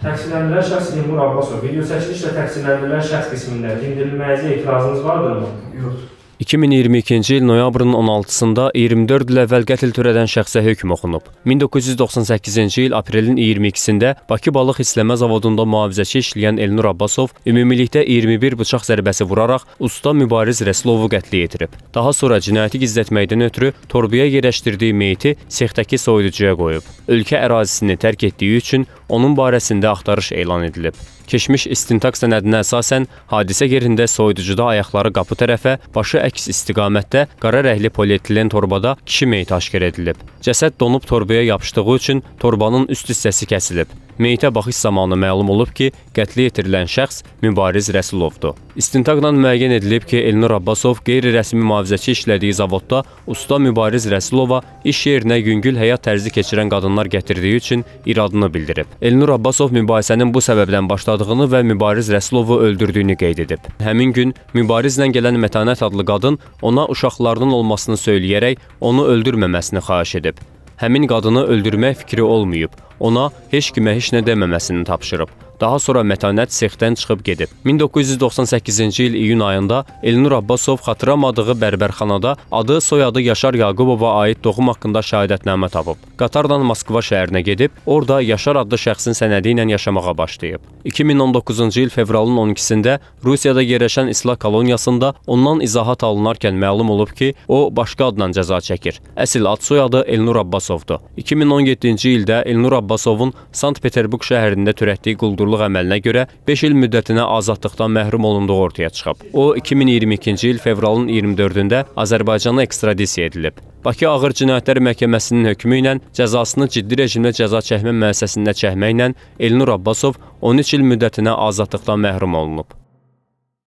Təqsirləndirilən şəxs Elnur Abbasov, video çəkilişlə təqsirləndirilən şəxs qismində dindirilməyinizə etirazınız vardır? Yox. 2022-ci il noyabrın 16-sında 24 il əvvəl qətl törədən şəxsə hökm oxunub. 1998-ci il aprelin 22-sində Bakı Balıq Hisləmə zavodunda mühafizəçi işləyən Elnur Abbasov ümumilikdə 21 bıçaq zərbəsi vuraraq usta Mübariz Rəsulovu qətlə yetirib. Daha sonra cinayəti gizlətməkdən ötürü torbaya yerləşdirdiyi meyti sexdəki soyuducuya qoyub. Ölkə ərazisini tərk etdiyi üçün onun barəsində axtarış elan edilib. Keçmiş istintaq sənədinə əsasən hadisə yerində soyuducuda ayaqları qapı tərəfə, başı əks istiqamətdə qara rəngli polietilen torbada kişi meyti aşkar edilib. Cəsəd donub torbaya yapışdığı üçün torbanın üst hissəsi kəsilib. Meyitə baxış zamanı məlum olub ki, qətlə yetirilən şəxs Mübariz Rəsulovdur. İstintaqla müəyyən edilib ki, Elnur Abbasov qeyri-rəsmi mühafizəçi işlədiyi zavodda usta Mübariz Rəsulova iş yerinə yüngül həyat tərzi keçirən qadınlar gətirdiyi üçün iradını bildirib. Elnur Abbasov mübahisənin bu səbəbdən başladığını və Mübariz Rəsulovu öldürdüyünü qeyd edib. Həmin gün Mübarizlə gələn Mətanət adlı qadın ona uşaqlarının olmasını söyləyərək onu öldürməməsini xahiş edib. Həmin qadını öldürmək fikri olmayıb, ona heç kimə heç nə deməməsini tapşırıb. Daha sonra Mətanət sexdən çıxıb gedib. 1998-ci il iyun ayında Elnur Abbasov xatırlamadığı bərbərxanada adı, soyadı Yaşar Yaqubova aid doğum haqqında şəhadətnamə tapıb. Qatardan Moskva şəhərinə gedib, orada Yaşar adlı şəxsin sənədi ilə yaşamağa başlayıb. 2019-cu il fevralın 12-sində Rusiyada yerləşən islah koloniyasında ondan izahat alınarkən məlum olub ki, o başqa adla cəza çəkir. Əsl ad soyadı Elnur Abbasovdur. 2017-ci ildə Elnur Abbasovun Sankt-Peterburq şəhərində törətdiyi quldurluq əməlinə görə 5 il müddətinə azadlıqdan məhrum olunduğu ortaya çıxıb. O, 2022-ci il fevralın 24-də Azərbaycana ekstradisiya edilib. Bakı Ağır Cinayətlər Məhkəməsinin hökmü ilə cəzasını ciddi rejimli cəza çəkmə müəssisəsində çəkməklə Elnur Abbasov 13 il müddətinə azadlıqdan məhrum olunub.